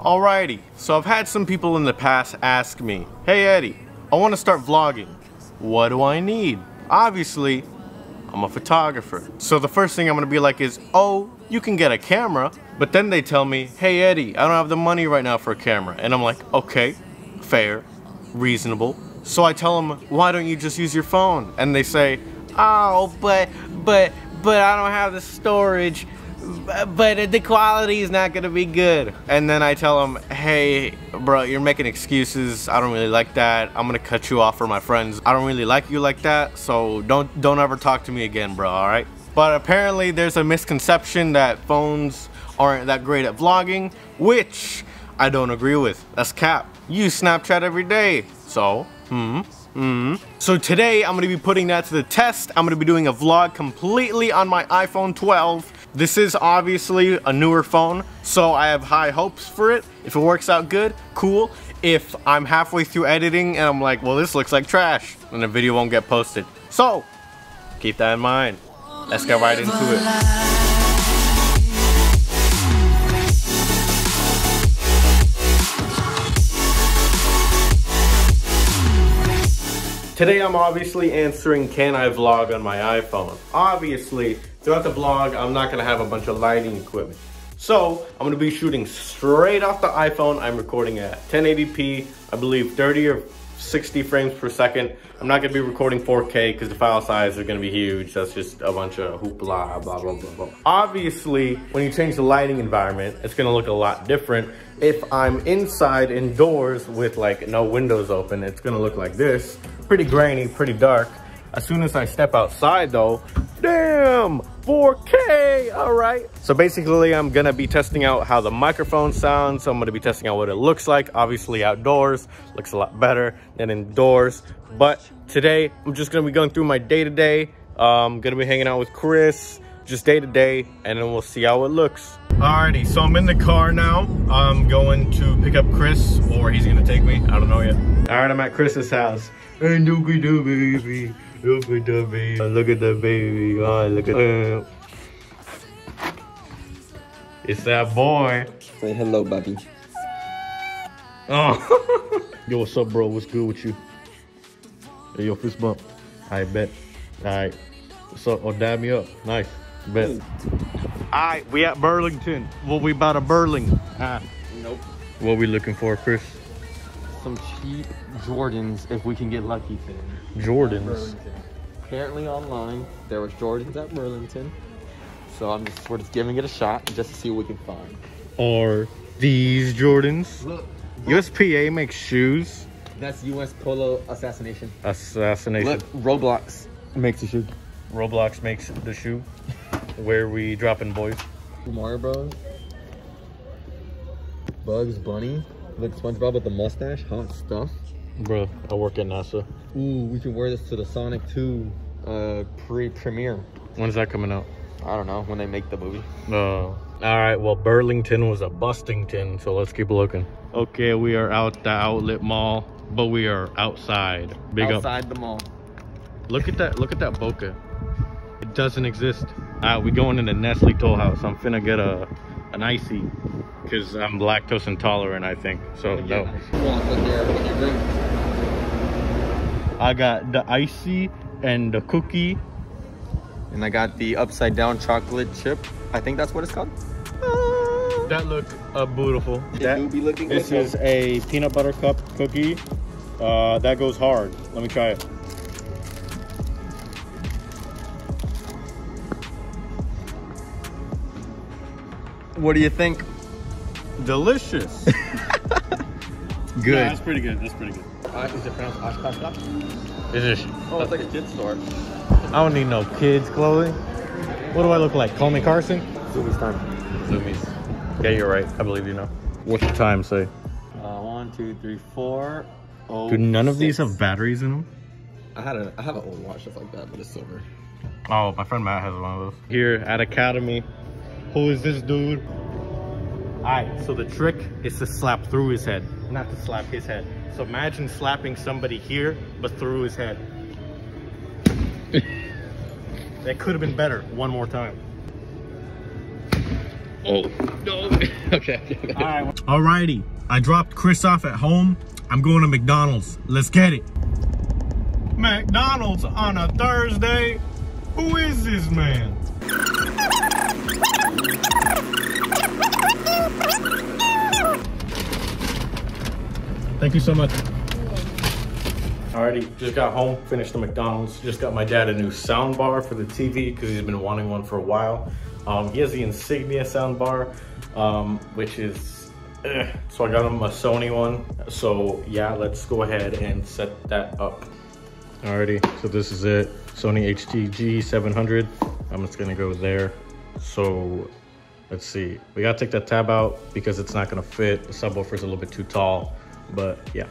Alrighty, so I've had some people in the past ask me, hey Eddie, I want to start vlogging. What do I need? Obviously, I'm a photographer. So the first thing I'm going to be like is, oh, you can get a camera. But then they tell me, hey Eddie, I don't have the money right now for a camera. And I'm like, okay, fair, reasonable. So I tell them, why don't you just use your phone? And they say, oh, but I don't have the storage. But the quality is not going to be good. And then I tell them, hey, bro, you're making excuses. I don't really like that. I'm going to cut you off for my friends. I don't really like you like that. So don't ever talk to me again, bro. All right. But apparently there's a misconception that phones aren't that great at vlogging, which I don't agree with. That's cap. You Snapchat every day. So, So today I'm going to be putting that to the test. I'm going to be doing a vlog completely on my iPhone 12. This is obviously a newer phone, so I have high hopes for it. If it works out good, cool. If I'm halfway through editing and I'm like, well, this looks like trash, then the video won't get posted. So, keep that in mind. Let's get right into it. Today I'm obviously answering, can I vlog on my iPhone? Obviously, throughout the vlog, I'm not gonna have a bunch of lighting equipment. So, I'm gonna be shooting straight off the iPhone. I'm recording at 1080p, I believe 30 or 60 frames per second. I'm not gonna be recording 4K because the file size are gonna be huge. That's just a bunch of hoopla, blah, blah, blah, blah. Obviously, when you change the lighting environment, it's gonna look a lot different. If I'm inside, indoors, with like no windows open, it's gonna look like this. Pretty grainy, pretty dark. As soon as I step outside though, damn, 4K, all right. So basically I'm gonna be testing out how the microphone sounds. So I'm gonna be testing out what it looks like. Obviously outdoors, looks a lot better than indoors. But today I'm just gonna be going through my day-to-day. I'm gonna be hanging out with Chris, just day-to-day, and then we'll see how it looks. Alrighty, so I'm in the car now. I'm going to pick up Chris, or he's gonna take me, I don't know yet. All right, I'm at Chris's house. And look at the baby. Look at the baby. Look at the baby. Oh, look at the... It's that boy. Say hello, Bobby. Oh. Yo, what's up, bro? What's good with you? Hey, yo, fist bump. I bet. All right. What's up? Oh, dab me up. Nice. Bet. All right, we at Burlington. What we about a Burling? Nope. What we looking for, Chris? Some cheap Jordans if we can get lucky today. Jordans? Apparently online, there was Jordans at Burlington. So we're just giving it a shot just to see what we can find. Or these Jordans. Look. USPA makes shoes. That's US Polo Assassination. Look, Roblox makes a shoe. Roblox makes the shoe. Where we dropping, boys? Mario Bros. Bugs Bunny. Look, SpongeBob with the mustache, hot stuff. Bro, I work at NASA. Ooh, we can wear this to the Sonic 2 premiere. When's that coming out? I don't know, when they make the movie. No. All right, well, Burlington was a bustington, so let's keep looking. Okay, we are out the outlet mall, but we are outside. Outside the mall. Look at that bokeh. It doesn't exist. All right, we going into Nestle Toll House. I'm finna get an icy. Because I'm lactose intolerant, I think. So, no. I got the icy and the cookie. And I got the upside down chocolate chip. I think that's what it's called. That looked beautiful. This is a peanut butter cup cookie. That goes hard. Let me try it. What do you think? Delicious. Good. Yeah, that's pretty good. That's pretty good. Is it pronounced Oshkosh? Is it? Oh, it's like a kid's store. I don't need no kids' clothing. What do I look like? Call me Carson? Zoomies time. Zoomies. Yeah, you're right. I believe you know. What's your time say? 1, 2, 3, 4. Oh, dude, none of these have batteries in them. I have an old watch that's like that, but it's silver. Oh, my friend Matt has one of those. Here at Academy. Who is this dude? Alright, so the trick is to slap through his head, not to slap his head. So imagine slapping somebody here, but through his head. That could have been better. One more time. Oh, no. Okay. Alright. Alrighty, I dropped Chris off at home. I'm going to McDonald's. Let's get it. McDonald's on a Thursday? Who is this man? Thank you so much. Alrighty, just got home, finished the McDonald's. Just got my dad a new sound bar for the TV because he's been wanting one for a while. He has the Insignia sound bar, which is, so I got him a Sony one. So yeah, let's go ahead and set that up. Alrighty, so this is it. Sony HTG 700. I'm just gonna go there. So let's see, we gotta take that tab out because it's not gonna fit. The subwoofer's a little bit too tall, but yeah.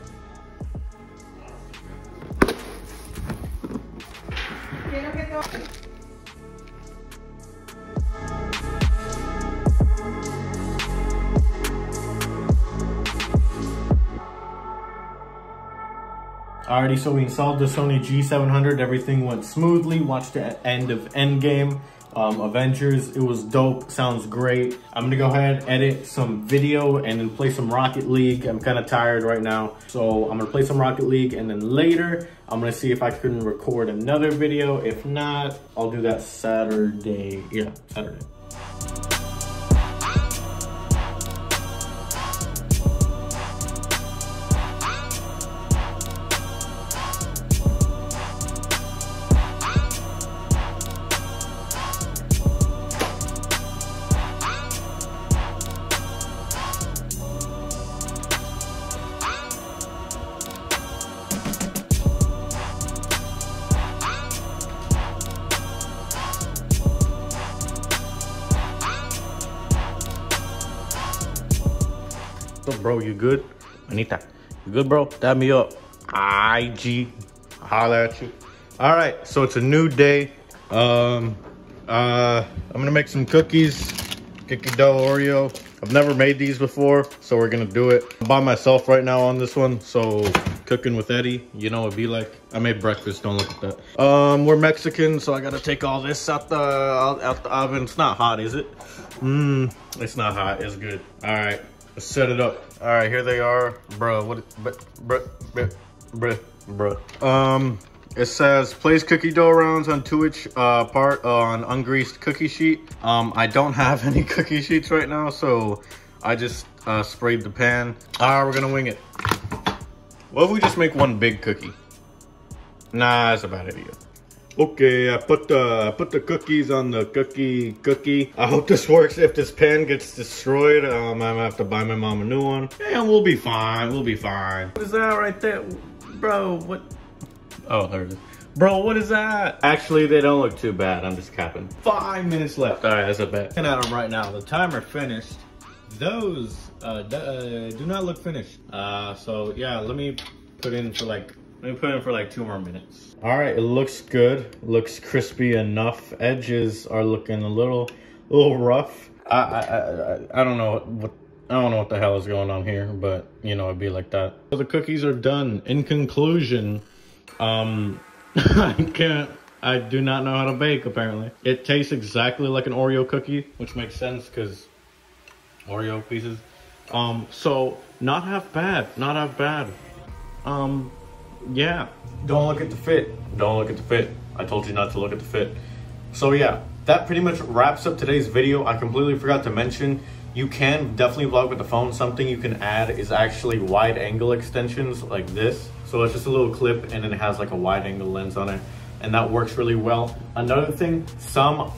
Alrighty, so we installed the Sony G700. Everything went smoothly. Watched the end of Endgame, Avengers. It was dope. Sounds great. I'm gonna go ahead and edit some video and then play some Rocket League. I'm kind of tired right now, so I'm gonna play some Rocket League, and then later I'm gonna see if I can record another video. If not, I'll do that Saturday. Yeah, Saturday. Bro, you good? Anita, you good, bro? Dab me up. IG, holler at you. All right, so it's a new day. I'm gonna make some cookies, Kiki del Oreo. I've never made these before, so we're gonna do it. I'm by myself right now on this one, so cooking with Eddie, you know it'd be like. I made breakfast, don't look at that. We're Mexican, so I gotta take all this out the oven. It's not hot, is it? It's not hot, it's good. All right. Set it up. All right, here they are, bro. What, bruh. It says place cookie dough rounds on 2-inch part on ungreased cookie sheet. I don't have any cookie sheets right now, so I just sprayed the pan. All right, we're gonna wing it. What if we just make one big cookie? Nah, that's a bad idea. Okay, I put the cookies on the cookie. I hope this works. If this pan gets destroyed, I'm gonna have to buy my mom a new one. And we'll be fine, we'll be fine. What is that right there? Bro, what? Oh, there it is. Bro, what is that? Actually, they don't look too bad. I'm just capping. 5 minutes left. All right, that's a bet. Looking at them right now, the timer finished. Those do not look finished. So yeah, let me put in for like 2 more minutes. All right, it looks good. Looks crispy enough. Edges are looking a little rough. I don't know what the hell is going on here, but you know, it'd be like that. So the cookies are done. In conclusion, I do not know how to bake apparently. It tastes exactly like an Oreo cookie, which makes sense because Oreo pieces. So not half bad, not half bad. Yeah, don't look at the fit. Don't look at the fit. I told you not to look at the fit. So yeah, that pretty much wraps up today's video. I completely forgot to mention, you can definitely vlog with the phone. Something you can add is actually wide angle extensions like this. So it's just a little clip and then it has like a wide angle lens on it, and that works really well. Another thing, some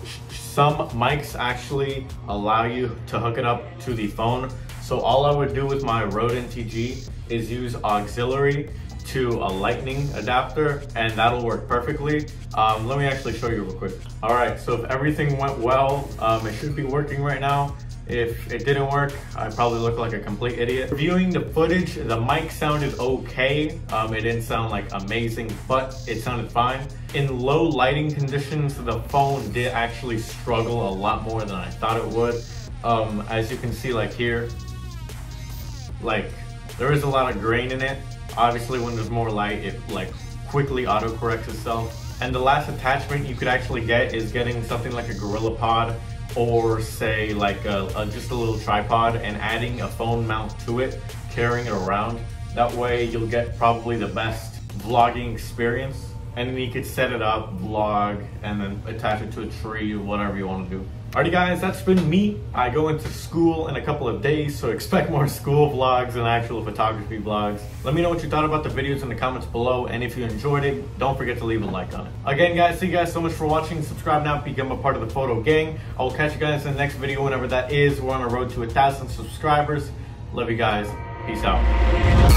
mics actually allow you to hook it up to the phone. So all I would do with my Rode NTG is use auxiliary to a lightning adapter, and that'll work perfectly. Let me actually show you real quick. All right, so if everything went well, it should be working right now. If it didn't work, I probably look like a complete idiot. Reviewing the footage, the mic sounded okay. It didn't sound like amazing, but it sounded fine. In low lighting conditions, the phone did actually struggle a lot more than I thought it would. As you can see, like here, like there is a lot of grain in it. Obviously when there's more light, it like quickly auto corrects itself. And the last attachment you could actually get is getting something like a Gorilla Pod or say like just a little tripod, and adding a phone mount to it, carrying it around. That way you'll get probably the best vlogging experience. And then you could set it up, vlog, and then attach it to a tree, whatever you want to do. Alrighty guys, that's been me. I go into school in a couple of days, so expect more school vlogs and actual photography vlogs. Let me know what you thought about the videos in the comments below, and if you enjoyed it, don't forget to leave a like on it. Again guys, thank you guys so much for watching. Subscribe now, become a part of the photo gang. I will catch you guys in the next video, whenever that is. We're on a road to 1,000 subscribers. Love you guys. Peace out.